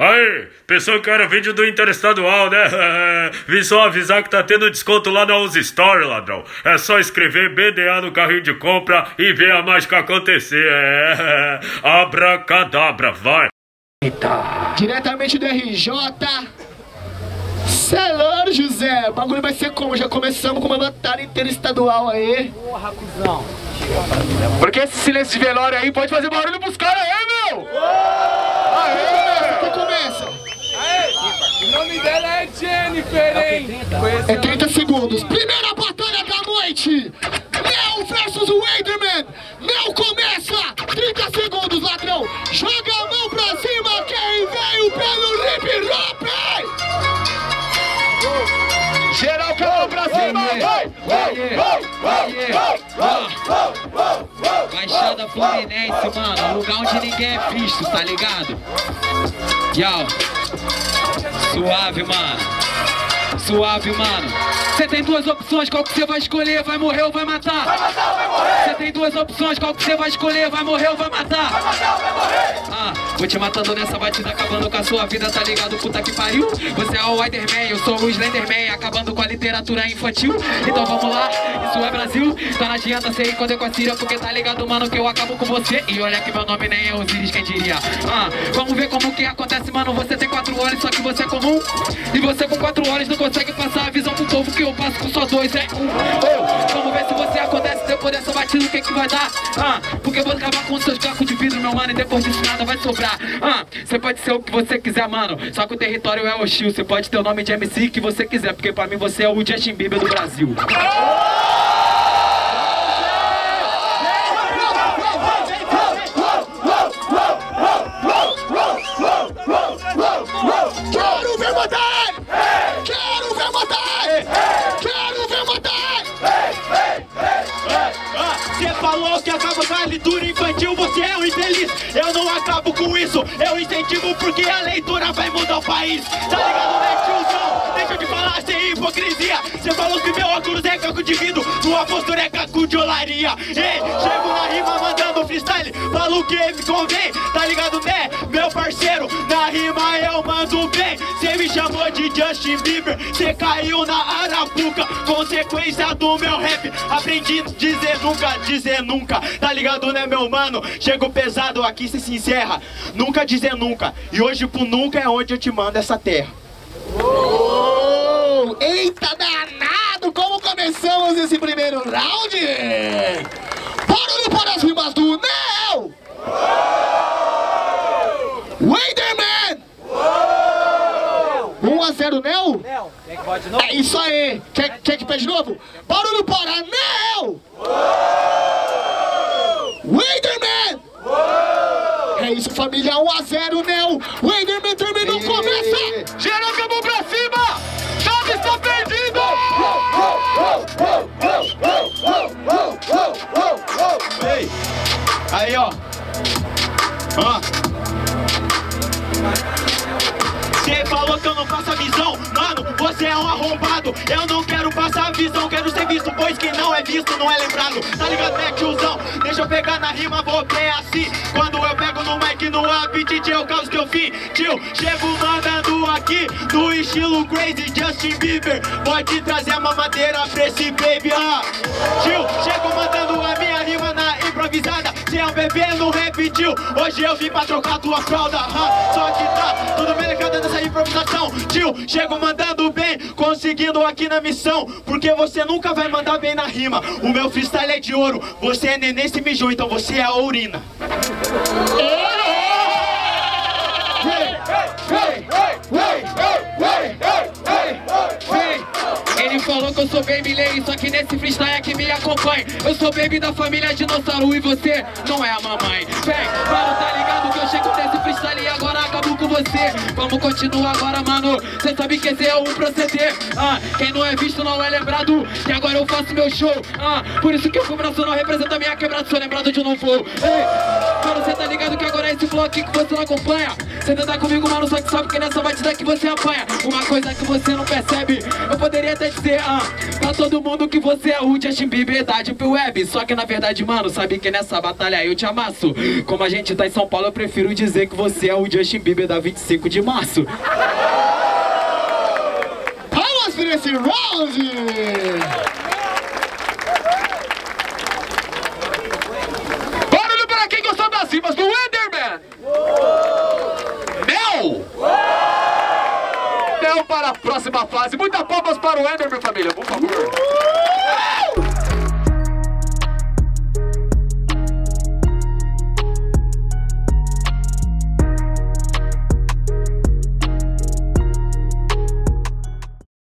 Aí, pensou que era vídeo do Interestadual, né? Vim só avisar que tá tendo desconto lá na Us Story, ladrão. É só escrever BDA no carrinho de compra e ver a mágica acontecer. Abracadabra, vai. Eita. Diretamente do RJ. Cê é louco, José. O bagulho vai ser como? Já começamos com uma batalha interestadual aí. Porra, cuzão. Porque esse silêncio de velório aí pode fazer barulho pros caras aí, meu? Aê, começa. Aê. O nome dela é Jennifer, hein? É 30 segundos. Primeira batalha da noite. Neo versus Weydermann. Neo começa. 30 segundos, ladrão. Joga a mão pra cima quem veio pelo Rip Rap. Geralcão pra cima, vai! Baixada Fluminense, mano, lugar onde ninguém é visto, tá ligado? Yo, suave, mano, suave, mano. Cê tem duas opções, qual que você vai escolher? Vai morrer ou vai matar? Vai matar ou vai morrer? Cê tem duas opções, qual que você vai escolher? Vai morrer ou vai matar? Vai matar ou vai morrer? Vou te matando nessa batida, acabando com a sua vida, tá ligado? Puta que pariu. Você é o Weydermann, eu sou o Slenderman, acabando com a literatura infantil. Então vamos lá, isso é Brasil. Tá na adianta ser enquanto com a Síria, porque tá ligado, mano, que eu acabo com você. E olha que meu nome nem é Osiris, quem diria? Vamos ver como que acontece, mano. Você tem 4 horas, só que você é comum. E você com 4 horas não consegue passar a visão pro povo que eu passo com só 2, é 1. Vamos ver se você acontece depois dessa batida, o que que vai dar? Porque eu vou acabar com os seus cacos de vidro, meu mano, e depois disso nada vai sobrar. Você pode ser o que você quiser, mano. Só que o território é o Shio. Você pode ter o nome de MC que você quiser, porque pra mim você é o Justin Bieber do Brasil. Quero ver matar! Quero ver matar! Quero ver matar! Você falou que acaba com a leitura infantil, você é um infeliz. Eu não acabo com isso, eu incentivo porque a leitura vai mudar o país. Tá ligado, né, tiozão? Deixa eu te falar, sem hipocrisia. Você falou que meu óculos é caco de vidro, sua postura é caco de olaria. Ei, chego na rima mandando freestyle, falo que me convém. Tá ligado, né, meu parceiro? Na rima eu mando bem. Você me chamou de Justin Bieber, você caiu na arapuca. Consequência do meu rap, aprendi a dizer nunca, tá ligado, né, meu mano? Chego pesado aqui, cê se encerra. Nunca dizer nunca. E hoje pro nunca é onde eu te mando essa terra. Eita danado! Como começamos esse primeiro round? Barulho para as rimas do Neo! Weydermann! 1 a 0, Neo? Neo. Quer que pode de novo? É isso aí! Quer que pede de novo? Barulho para Neo! Weydermann! É isso, família, 1 a 0, Neo! Weydermann terminou, começa! Geralcão, acabou pra cima! Nada está perdido! Ei! Aí, ó! Você falou que eu não faço a visão, mano, você é um arrombado. Eu não quero passar a visão, quero ser visto, pois quem não é visto não é lembrado. Tá ligado, né, tiozão? Deixa eu pegar na rima, vou ter assim. Quando eu pego no mic, no apetite, eu causo que eu fim. Tio, chego mandando aqui, no estilo crazy Justin Bieber. Pode trazer a mamadeira pra esse baby, Tio, chego mandando a minha rima na improvisada. Se é um bebê, não repetiu. Hoje eu vim pra trocar tua fralda, Só que tá tudo mercado nessa improvisação. Tio, chego mandando bem, conseguindo aqui na missão. Porque você nunca vai mandar bem na rima. O meu freestyle é de ouro. Você é neném, se mijou, então você é a urina. Ele falou que eu sou Baby Lane, só que nesse freestyle é que me acompanha. Eu sou baby da família dinossauro e você não é a mamãe. Vem, mano, tá ligado que eu chego nesse freestyle e agora acabo com você. Vamos continuar agora, mano, cê sabe que esse é um proceder. Quem não é visto não é lembrado, e agora eu faço meu show. Por isso que o coração não representa minha quebrada, sou lembrado de um novo. Ei, mano, cê tá ligado que agora é esse flow aqui que você não acompanha. Cê tá comigo, mano, só que sabe que nessa batida que você apanha. Uma coisa que você não percebe, eu poderia até dizer pra todo mundo que você é o Justin Bieber da Deep Web. Só que na verdade, mano, sabe que nessa batalha eu te amasso. Como a gente tá em São Paulo, eu prefiro dizer que você é o Justin Bieber da 25 de março. Palmas para esse round! Barulho para quem gostou das rimas do Weydermann! Neo! Neo para a próxima fase. Muitas palmas para o Weydermann, família, por favor.